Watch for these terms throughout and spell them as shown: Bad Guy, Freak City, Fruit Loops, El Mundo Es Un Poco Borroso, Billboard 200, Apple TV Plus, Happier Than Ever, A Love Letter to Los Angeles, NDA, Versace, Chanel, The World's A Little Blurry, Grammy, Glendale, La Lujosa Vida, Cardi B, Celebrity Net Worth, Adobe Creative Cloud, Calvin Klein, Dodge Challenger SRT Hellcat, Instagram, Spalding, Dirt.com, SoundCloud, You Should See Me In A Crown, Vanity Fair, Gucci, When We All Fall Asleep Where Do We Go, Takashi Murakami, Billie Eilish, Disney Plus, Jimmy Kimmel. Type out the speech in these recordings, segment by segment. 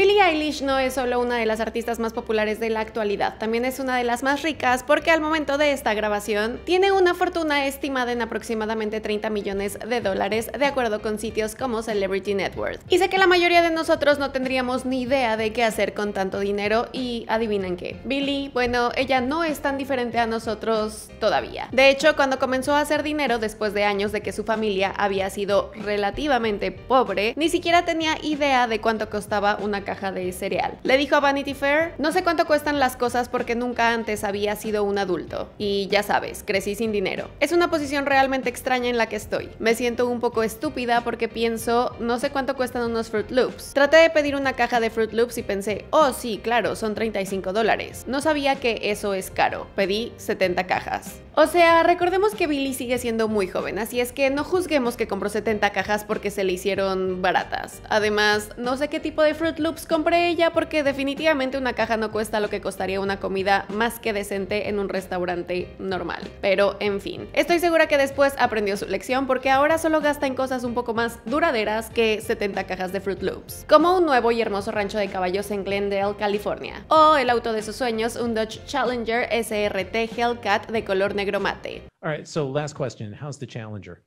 Billie Eilish no es solo una de las artistas más populares de la actualidad, también es una de las más ricas porque al momento de esta grabación tiene una fortuna estimada en aproximadamente $30 millones de acuerdo con sitios como Celebrity Net Worth. Y sé que la mayoría de nosotros no tendríamos ni idea de qué hacer con tanto dinero y ¿adivinan qué? Billie, bueno, ella no es tan diferente a nosotros todavía. De hecho, cuando comenzó a hacer dinero después de años de que su familia había sido relativamente pobre, ni siquiera tenía idea de cuánto costaba una caja de cereal. Le dijo a Vanity Fair, no sé cuánto cuestan las cosas porque nunca antes había sido un adulto. Y ya sabes, crecí sin dinero. Es una posición realmente extraña en la que estoy. Me siento un poco estúpida porque pienso, no sé cuánto cuestan unos Fruit Loops. Traté de pedir una caja de Fruit Loops y pensé, oh sí, claro, son $35. No sabía que eso es caro. Pedí 70 cajas. O sea, recordemos que Billie sigue siendo muy joven, así es que no juzguemos que compró 70 cajas porque se le hicieron baratas. Además, no sé qué tipo de Fruit Loops compré ella porque definitivamente una caja no cuesta lo que costaría una comida más que decente en un restaurante normal. Pero, en fin, estoy segura que después aprendió su lección porque ahora solo gasta en cosas un poco más duraderas que 70 cajas de Fruit Loops. Como un nuevo y hermoso rancho de caballos en Glendale, California. O el auto de sus sueños, un Dodge Challenger SRT Hellcat de color negro mate. All right, so last question. How's the Challenger?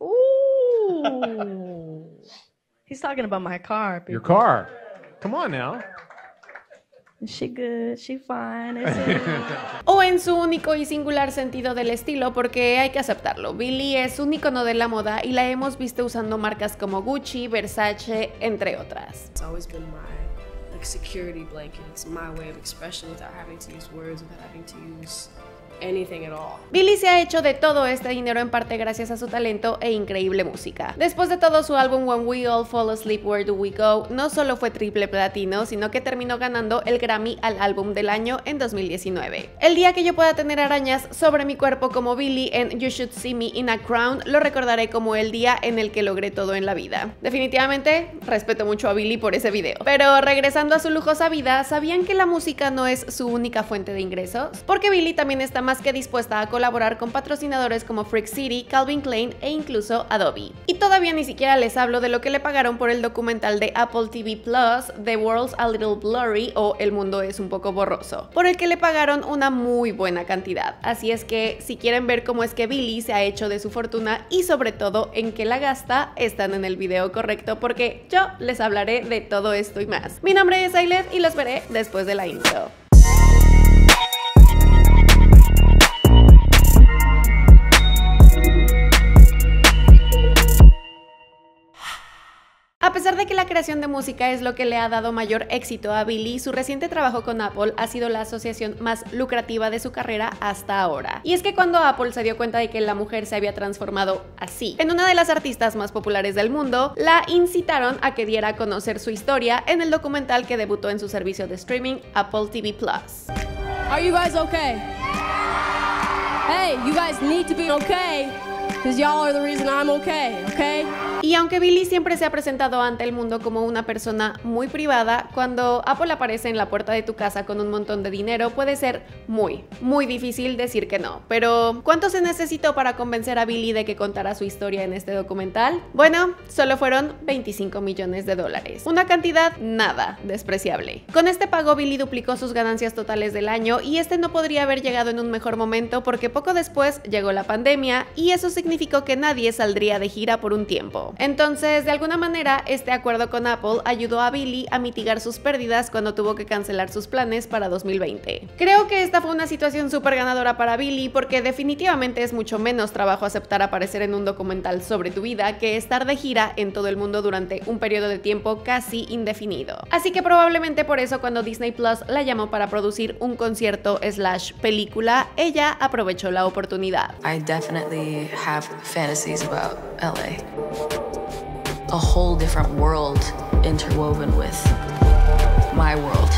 Ooh. He's talking about my car, people. Your car. Come on now. She good, she fine. O en su único y singular sentido del estilo, porque hay que aceptarlo, Billie es un ícono de la moda y la hemos visto usando marcas como Gucci, Versace, entre otras. It's always been my security blanket. It's my way of expression without having to use words, without having to use anything at all. Billie se ha hecho de todo este dinero en parte gracias a su talento e increíble música. Después de todo, su álbum When We All Fall Asleep Where Do We Go no solo fue triple platino, sino que terminó ganando el Grammy al álbum del año en 2019. El día que yo pueda tener arañas sobre mi cuerpo como Billie en You Should See Me In A Crown, lo recordaré como el día en el que logré todo en la vida. Definitivamente, respeto mucho a Billie por ese video. Pero regresando a su lujosa vida, ¿sabían que la música no es su única fuente de ingresos? Porque Billie también está más que dispuesta a colaborar con patrocinadores como Freak City, Calvin Klein e incluso Adobe. Y todavía ni siquiera les hablo de lo que le pagaron por el documental de Apple TV Plus, The World's A Little Blurry o El Mundo Es Un Poco Borroso, por el que le pagaron una muy buena cantidad. Así es que si quieren ver cómo es que Billie se ha hecho de su fortuna y sobre todo en qué la gasta, están en el video correcto porque yo les hablaré de todo esto y más. Mi nombre es Ailet y los veré después de la intro. A pesar de que la creación de música es lo que le ha dado mayor éxito a Billie, su reciente trabajo con Apple ha sido la asociación más lucrativa de su carrera hasta ahora. Y es que cuando Apple se dio cuenta de que la mujer se había transformado así en una de las artistas más populares del mundo, la incitaron a que diera a conocer su historia en el documental que debutó en su servicio de streaming Apple TV Plus. Are you guys okay? Hey, you guys need to be okay, because y'all are the reason I'm okay, okay? Y aunque Billie siempre se ha presentado ante el mundo como una persona muy privada, cuando Apple aparece en la puerta de tu casa con un montón de dinero puede ser muy difícil decir que no. Pero ¿cuánto se necesitó para convencer a Billie de que contara su historia en este documental? Bueno, solo fueron $25 millones. Una cantidad nada despreciable. Con este pago Billie duplicó sus ganancias totales del año y este no podría haber llegado en un mejor momento porque poco después llegó la pandemia y eso significó que nadie saldría de gira por un tiempo. Entonces, de alguna manera, este acuerdo con Apple ayudó a Billie a mitigar sus pérdidas cuando tuvo que cancelar sus planes para 2020. Creo que esta fue una situación súper ganadora para Billie porque definitivamente es mucho menos trabajo aceptar aparecer en un documental sobre tu vida que estar de gira en todo el mundo durante un periodo de tiempo casi indefinido. Así que probablemente por eso cuando Disney Plus la llamó para producir un concierto / película, ella aprovechó la oportunidad. I definitely have fantasies about LA. A whole different world interwoven with my world.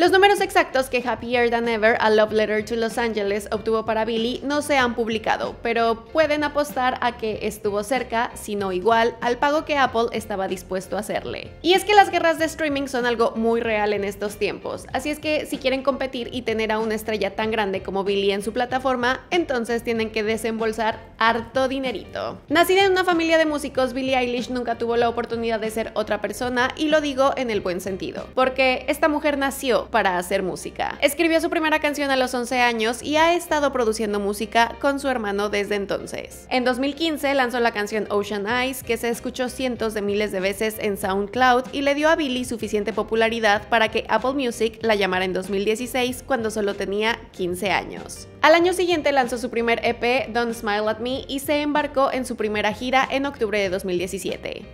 Los números exactos que Happier Than Ever, A Love Letter to Los Angeles obtuvo para Billie no se han publicado, pero pueden apostar a que estuvo cerca, si no igual, al pago que Apple estaba dispuesto a hacerle. Y es que las guerras de streaming son algo muy real en estos tiempos, así es que si quieren competir y tener a una estrella tan grande como Billie en su plataforma, entonces tienen que desembolsar harto dinerito. Nacida en una familia de músicos, Billie Eilish nunca tuvo la oportunidad de ser otra persona, y lo digo en el buen sentido, porque esta mujer nació para hacer música. Escribió su primera canción a los 11 años y ha estado produciendo música con su hermano desde entonces. En 2015 lanzó la canción Ocean Eyes, que se escuchó cientos de miles de veces en SoundCloud y le dio a Billie suficiente popularidad para que Apple Music la llamara en 2016 cuando solo tenía 15 años. Al año siguiente lanzó su primer EP, Don't Smile At Me, y se embarcó en su primera gira en octubre de 2017.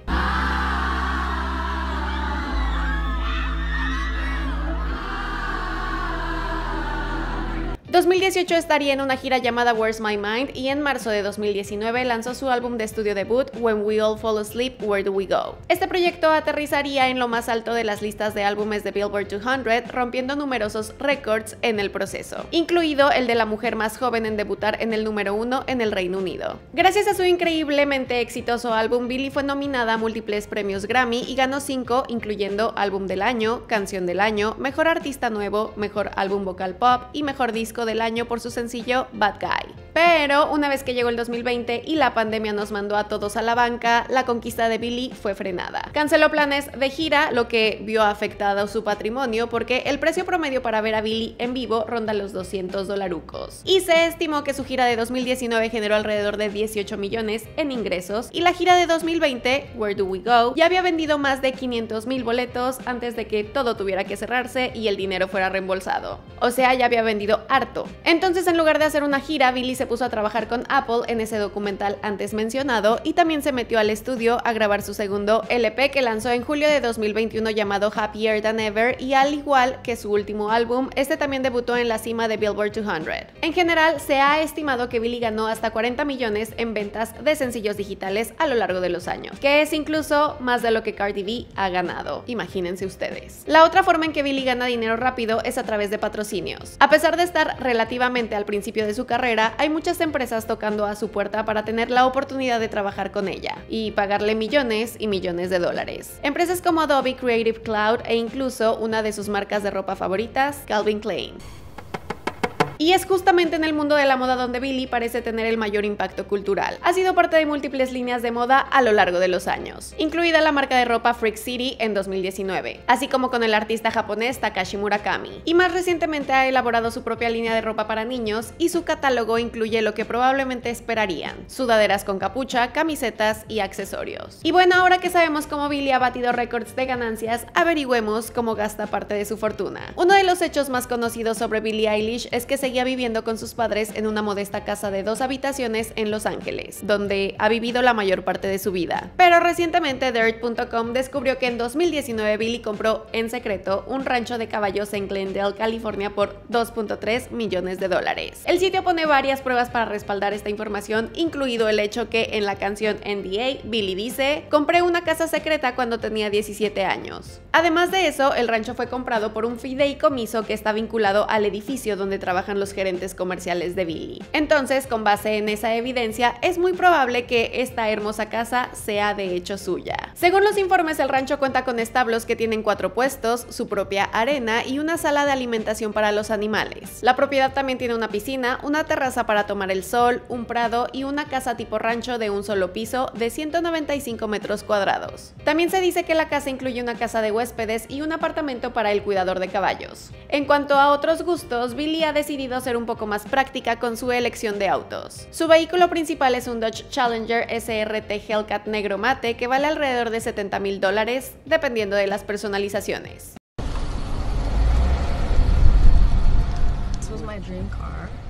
En 2018 estaría en una gira llamada Where's My Mind y en marzo de 2019 lanzó su álbum de estudio debut When We All Fall Asleep Where Do We Go. Este proyecto aterrizaría en lo más alto de las listas de álbumes de Billboard 200, rompiendo numerosos récords en el proceso, incluido el de la mujer más joven en debutar en el número 1 en el Reino Unido. Gracias a su increíblemente exitoso álbum, Billie fue nominada a múltiples premios Grammy y ganó 5, incluyendo Álbum del Año, Canción del Año, Mejor Artista Nuevo, Mejor Álbum Vocal Pop y Mejor Disco del Año por su sencillo Bad Guy. Pero una vez que llegó el 2020 y la pandemia nos mandó a todos a la banca, la conquista de Billie fue frenada. Canceló planes de gira, lo que vio afectado su patrimonio porque el precio promedio para ver a Billie en vivo ronda los $200. Y se estimó que su gira de 2019 generó alrededor de 18 millones en ingresos y la gira de 2020, Where Do We Go?, ya había vendido más de 500,000 boletos antes de que todo tuviera que cerrarse y el dinero fuera reembolsado. O sea, ya había vendido harto. Entonces, en lugar de hacer una gira, Billie se puso a trabajar con Apple en ese documental antes mencionado y también se metió al estudio a grabar su segundo LP que lanzó en julio de 2021 llamado Happier Than Ever, y al igual que su último álbum, este también debutó en la cima de Billboard 200. En general, se ha estimado que Billie ganó hasta 40 millones en ventas de sencillos digitales a lo largo de los años, que es incluso más de lo que Cardi B ha ganado, imagínense ustedes. La otra forma en que Billie gana dinero rápido es a través de patrocinios. A pesar de estar relativamente al principio de su carrera, hay muchas empresas tocando a su puerta para tener la oportunidad de trabajar con ella y pagarle millones y millones de dólares. Empresas como Adobe Creative Cloud e incluso una de sus marcas de ropa favoritas, Calvin Klein. Y es justamente en el mundo de la moda donde Billie parece tener el mayor impacto cultural. Ha sido parte de múltiples líneas de moda a lo largo de los años, incluida la marca de ropa Freak City en 2019, así como con el artista japonés Takashi Murakami. Y más recientemente ha elaborado su propia línea de ropa para niños y su catálogo incluye lo que probablemente esperarían: sudaderas con capucha, camisetas y accesorios. Y bueno, ahora que sabemos cómo Billie ha batido récords de ganancias, averigüemos cómo gasta parte de su fortuna. Uno de los hechos más conocidos sobre Billie Eilish es que seguía viviendo con sus padres en una modesta casa de 2 habitaciones en Los Ángeles, donde ha vivido la mayor parte de su vida. Pero recientemente Dirt.com descubrió que en 2019 Billie compró en secreto un rancho de caballos en Glendale, California por $2.3 millones. El sitio pone varias pruebas para respaldar esta información, incluido el hecho que en la canción NDA, Billie dice: "Compré una casa secreta cuando tenía 17 años". Además de eso, el rancho fue comprado por un fideicomiso que está vinculado al edificio donde trabajan los gerentes comerciales de Billie. Entonces, con base en esa evidencia, es muy probable que esta hermosa casa sea de hecho suya. Según los informes, el rancho cuenta con establos que tienen 4 puestos, su propia arena y una sala de alimentación para los animales. La propiedad también tiene una piscina, una terraza para tomar el sol, un prado y una casa tipo rancho de un solo piso de 195 metros cuadrados. También se dice que la casa incluye una casa de huéspedes y un apartamento para el cuidador de caballos. En cuanto a otros gustos, Billie ha decidido ser un poco más práctica con su elección de autos. Su vehículo principal es un Dodge Challenger SRT Hellcat negro mate que vale alrededor de $70,000 dependiendo de las personalizaciones.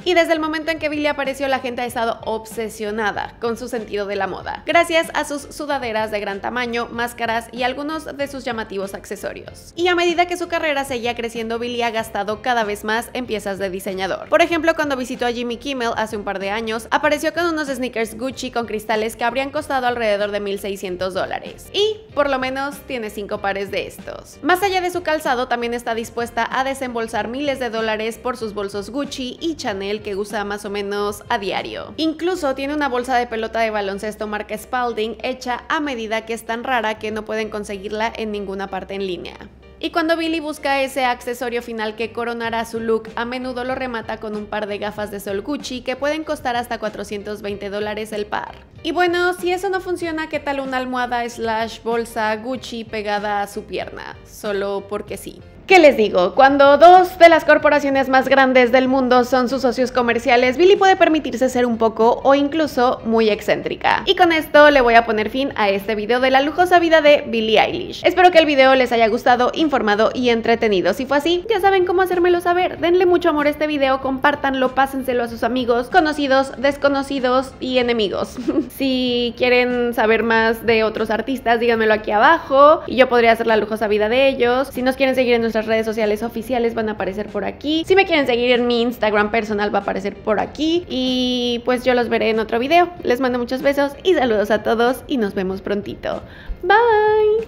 Y desde el momento en que Billie apareció, la gente ha estado obsesionada con su sentido de la moda, gracias a sus sudaderas de gran tamaño, máscaras y algunos de sus llamativos accesorios. Y a medida que su carrera seguía creciendo, Billie ha gastado cada vez más en piezas de diseñador. Por ejemplo, cuando visitó a Jimmy Kimmel hace un par de años, apareció con unos sneakers Gucci con cristales que habrían costado alrededor de $1,600 dólares. Y por lo menos tiene 5 pares de estos. Más allá de su calzado, también está dispuesta a desembolsar miles de dólares por sus bolsos Gucci y Chanel que usa más o menos a diario. Incluso tiene una bolsa de pelota de baloncesto marca Spalding hecha a medida, que es tan rara que no pueden conseguirla en ninguna parte en línea. Y cuando Billie busca ese accesorio final que coronará su look, a menudo lo remata con un par de gafas de sol Gucci que pueden costar hasta $420 el par. Y bueno, si eso no funciona, ¿qué tal una almohada / bolsa Gucci pegada a su pierna? Solo porque sí. ¿Qué les digo? Cuando dos de las corporaciones más grandes del mundo son sus socios comerciales, Billie puede permitirse ser un poco o incluso muy excéntrica. Y con esto le voy a poner fin a este video de la lujosa vida de Billie Eilish. Espero que el video les haya gustado, informado y entretenido. Si fue así, ya saben cómo hacérmelo saber. Denle mucho amor a este video, compártanlo, pásenselo a sus amigos, conocidos, desconocidos y enemigos. Si quieren saber más de otros artistas, díganmelo aquí abajo y yo podría hacer la lujosa vida de ellos. Si nos quieren seguir en nuestra redes sociales oficiales, van a aparecer por aquí. Si me quieren seguir en mi Instagram personal, va a aparecer por aquí. Y pues yo los veré en otro video. Les mando muchos besos y saludos a todos y nos vemos prontito. Bye.